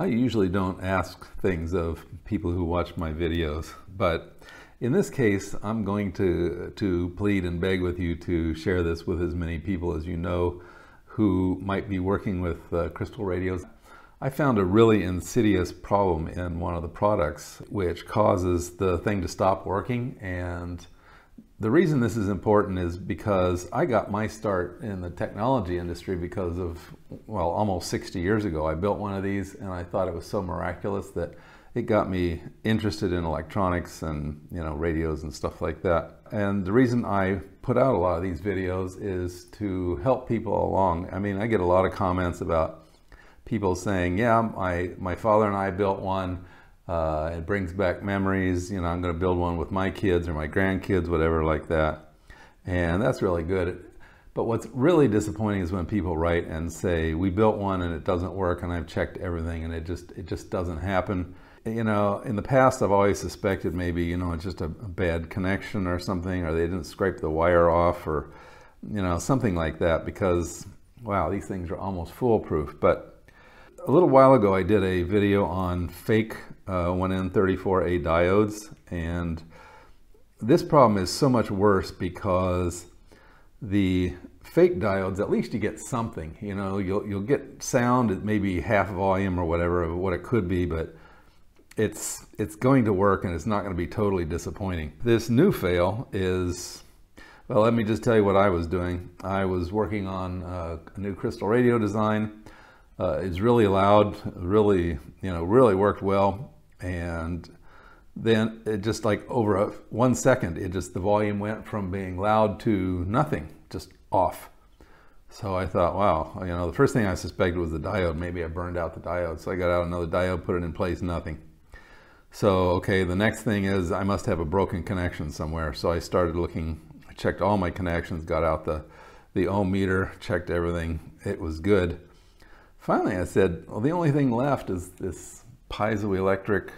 I usually don't ask things of people who watch my videos, but in this case, I'm going to plead and beg with you to share this with as many people as you know who might be working with crystal radios. I found a really insidious problem in one of the products which causes the thing to stop working, and the reason this is important is because I got my start in the technology industry because of, well, almost 60 years ago I built one of these, and I thought it was so miraculous that it got me interested in electronics and, you know, radios and stuff like that. And the reason I put out a lot of these videos is to help people along. I mean, I get a lot of comments about people saying, yeah, my father and I built one, it brings back memories, you know, I'm going to build one with my kids or my grandkids, whatever like that. And that's really good. But what's really disappointing is when people write and say, we built one and it doesn't work, and I've checked everything and it just doesn't happen. You know, in the past I've always suspected maybe, you know, it's just a bad connection or something, or they didn't scrape the wire off, or, you know, something like that, because, wow, these things are almost foolproof. But a little while ago I did a video on fake 1N34A diodes, and this problem is so much worse because the fake diodes, at least you get something, you know, you'll get sound at maybe half volume or whatever of what it could be, but it's going to work and it's not going to be totally disappointing. This new fail is, well, let me just tell you what I was doing. I was working on a new crystal radio design. It's really loud, really, you know, really worked well, and then it just, like, over one second, it just, the volume went from being loud to nothing, just off. So I thought, wow, you know, the first thing I suspected was the diode. Maybe I burned out the diode. So I got out another diode, put it in place, nothing. So, okay, the next thing is I must have a broken connection somewhere. So I started looking, I checked all my connections, got out the ohm meter, checked everything. It was good. Finally, I said, well, the only thing left is this piezoelectric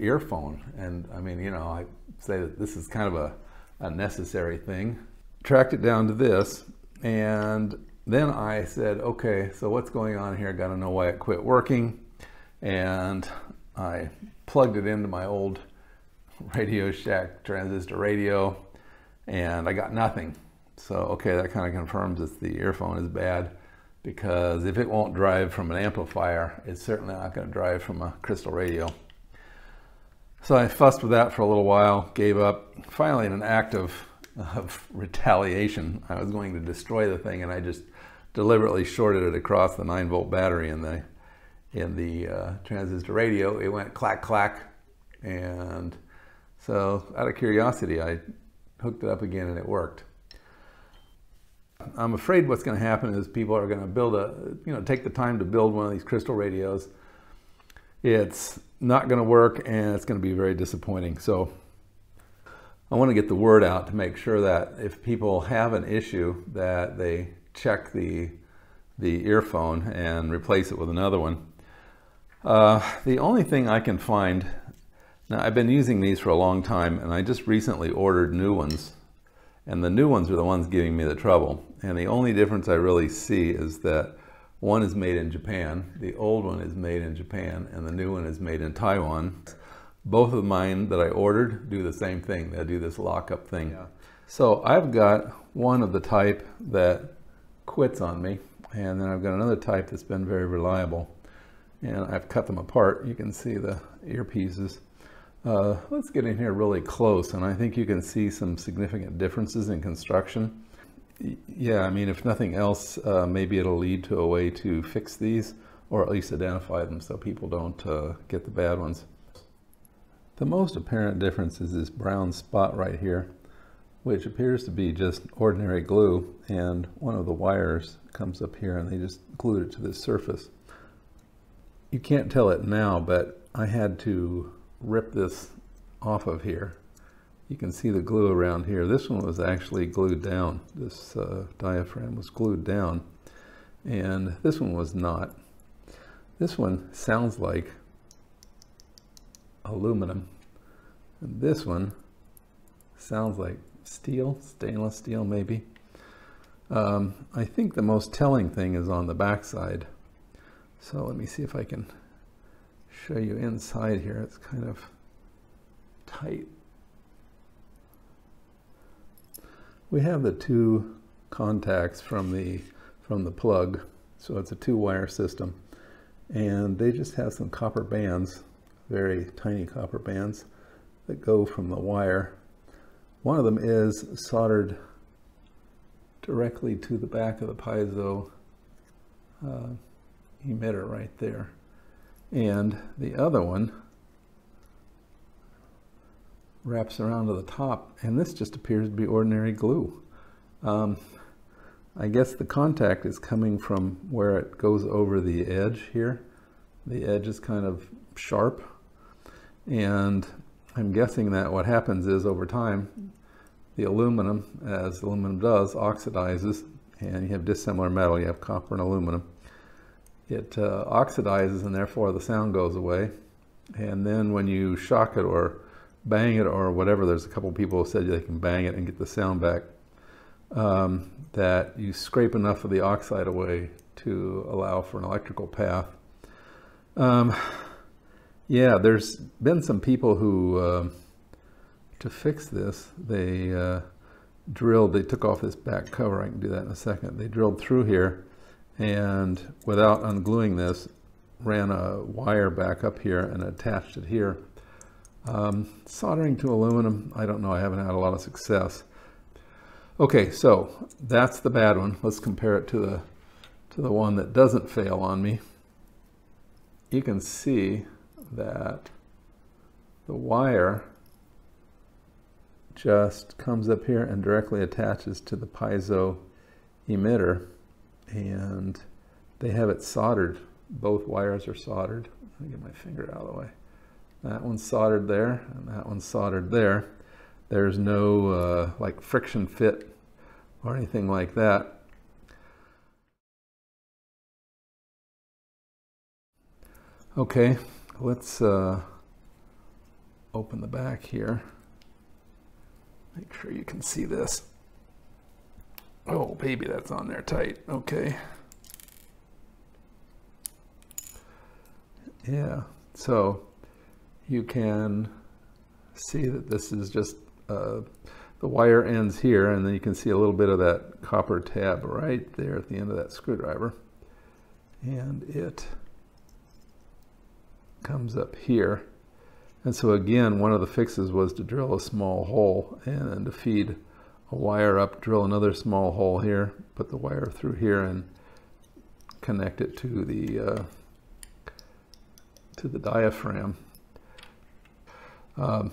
earphone. And I mean, you know, I say that this is kind of a necessary thing. Tracked it down to this, and then I said, okay, so what's going on here? Gotta know why it quit working. And I plugged it into my old Radio Shack transistor radio, and I got nothing. So, okay, that kind of confirms that the earphone is bad, because if it won't drive from an amplifier, it's certainly not going to drive from a crystal radio. So I fussed with that for a little while, gave up. Finally, in an act of retaliation, I was going to destroy the thing, and I just deliberately shorted it across the 9-volt battery in the transistor radio. It went clack clack, and so out of curiosity, I hooked it up again, and it worked. I'm afraid what's going to happen is people are going to build take the time to build one of these crystal radios. It's not going to work, and it's going to be very disappointing. So I want to get the word out to make sure that if people have an issue, that they check the earphone and replace it with another one. The only thing I can find, now I've been using these for a long time, and I just recently ordered new ones. And the new ones are the ones giving me the trouble. And the only difference I really see is that one is made in Japan, the old one is made in Japan, and the new one is made in Taiwan. Both of mine that I ordered do the same thing. They do this lockup thing. Yeah. So I've got one of the type that quits on me, and then I've got another type that's been very reliable. And I've cut them apart. You can see the earpieces. Let's get in here really close, and I think you can see some significant differences in construction. Yeah, I mean, if nothing else, maybe it'll lead to a way to fix these, or at least identify them so people don't get the bad ones. The most apparent difference is this brown spot right here, which appears to be just ordinary glue, and one of the wires comes up here and they just glued it to this surface. You can't tell it now, but I had to rip this off of here. You can see the glue around here. This one was actually glued down. This diaphragm was glued down, and this one was not. This one sounds like aluminum, and this one sounds like steel, stainless steel maybe. I think the most telling thing is on the backside. So let me see if I can show you inside here. It's kind of tight. We have the two contacts from the plug, so it's a two-wire system, and they just have some copper bands, very tiny copper bands, that go from the wire. One of them is soldered directly to the back of the piezo emitter right there, and the other one wraps around to the top, and this just appears to be ordinary glue. I guess the contact is coming from where it goes over the edge here. The edge is kind of sharp, and I'm guessing that what happens is over time the aluminum, as aluminum does, oxidizes, and you have dissimilar metal. You have copper and aluminum. It oxidizes, and therefore the sound goes away, and then when you shock it or bang it or whatever, there's a couple people who said they can bang it and get the sound back, that you scrape enough of the oxide away to allow for an electrical path. Yeah, there's been some people who, to fix this, they drilled, they took off this back cover, I can do that in a second, they drilled through here and without ungluing this, ran a wire back up here and attached it here. Soldering to aluminum, I don't know, I haven't had a lot of success. Okay, so that's the bad one. Let's compare it to the one that doesn't fail on me. You can see that the wire just comes up here and directly attaches to the piezo emitter, and they have it soldered. Both wires are soldered. Let me get my finger out of the way. That one's soldered there, and that one's soldered there. There's no like friction fit or anything like that. Okay, let's open the back here. Make sure you can see this. Oh baby, that's on there tight. Okay. Yeah, so you can see that this is just the wire ends here, and then you can see a little bit of that copper tab right there at the end of that screwdriver, and it comes up here. And so again, one of the fixes was to drill a small hole and then to feed a wire up, drill another small hole here, put the wire through here and connect it to the diaphragm.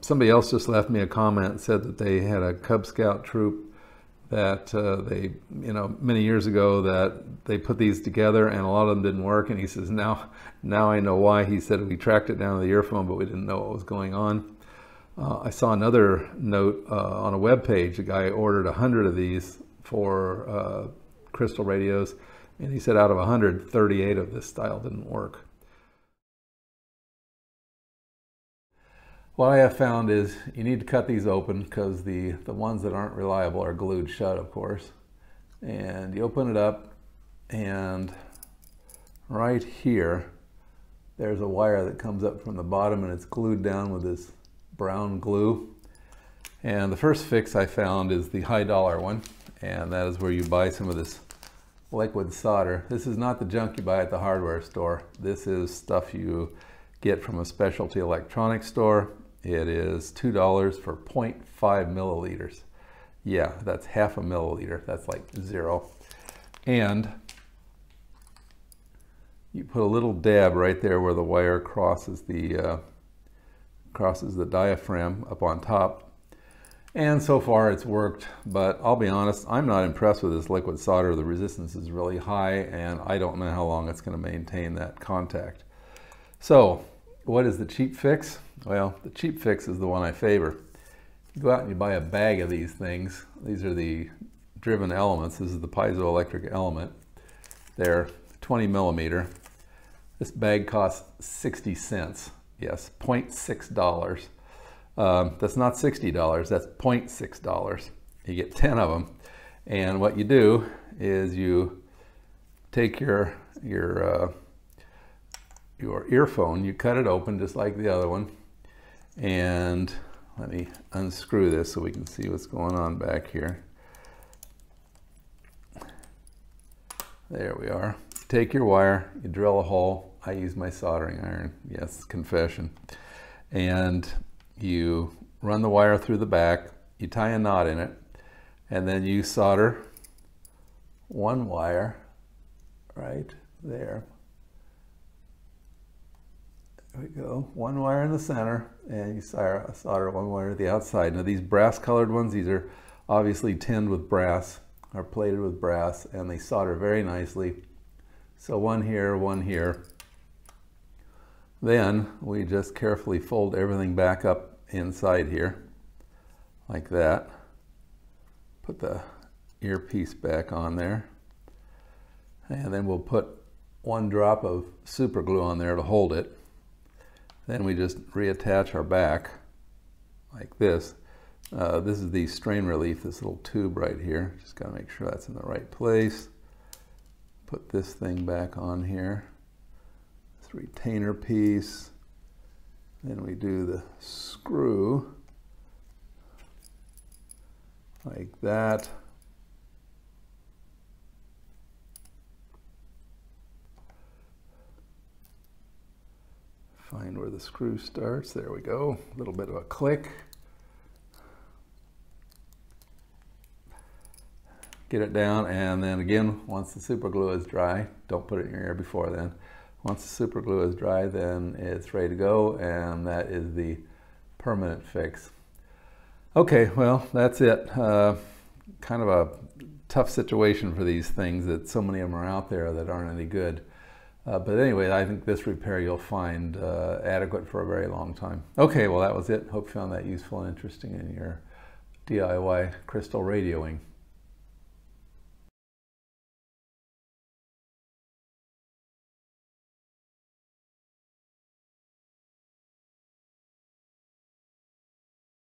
Somebody else just left me a comment and said that they had a Cub Scout troop that they, you know, many years ago, that they put these together and a lot of them didn't work. And he says, now I know why. He said, we tracked it down to the earphone, but we didn't know what was going on. I saw another note on a web page. A guy ordered 100 of these for crystal radios, and he said out of 100, 38 of this style didn't work. What I have found is you need to cut these open, because the ones that aren't reliable are glued shut, of course. And you open it up, and right here, there's a wire that comes up from the bottom, and it's glued down with this brown glue. And the first fix I found is the high dollar one, and that is where you buy some of this liquid solder. This is not the junk you buy at the hardware store. This is stuff you get from a specialty electronics store. It is $2 for 0.5 milliliters. Yeah, that's half a milliliter. That's like zero. And you put a little dab right there where the wire crosses the diaphragm up on top. And so far it's worked, but I'll be honest, I'm not impressed with this liquid solder. The resistance is really high, and I don't know how long it's going to maintain that contact. So what is the cheap fix? Well, the cheap fix is the one I favor. You go out and you buy a bag of these things. These are the driven elements. This is the piezoelectric element. They're 20 millimeter. This bag costs 60 cents. Yes, $0.6. That's not $60, that's $0.6. You get 10 of them. And what you do is you take your your earphone, you cut it open just like the other one. And let me unscrew this so we can see what's going on back here. There we are. Take your wire, you drill a hole. I use my soldering iron, yes, confession. And you run the wire through the back, you tie a knot in it, and then you solder one wire right there. There we go, one wire in the center, and you solder one wire to the outside. Now these brass colored ones, these are obviously tinned with brass, are plated with brass, and they solder very nicely. So one here, one here. Then we just carefully fold everything back up inside here, like that. Put the earpiece back on there. And then we'll put one drop of super glue on there to hold it. Then we just reattach our back like this. This is the strain relief, this little tube right here. Just gotta make sure that's in the right place. Put this thing back on here, this retainer piece. Then we do the screw like that. Find where the screw starts. There we go. A little bit of a click. Get it down, and then again, once the super glue is dry, don't put it in your ear before then. Once the super glue is dry, then it's ready to go, and that is the permanent fix. Okay, well, that's it. Kind of a tough situation for these things, that so many of them are out there that aren't any good. But anyway, I think this repair you'll find adequate for a very long time. Okay, well, that was it. Hope you found that useful and interesting in your DIY crystal radioing.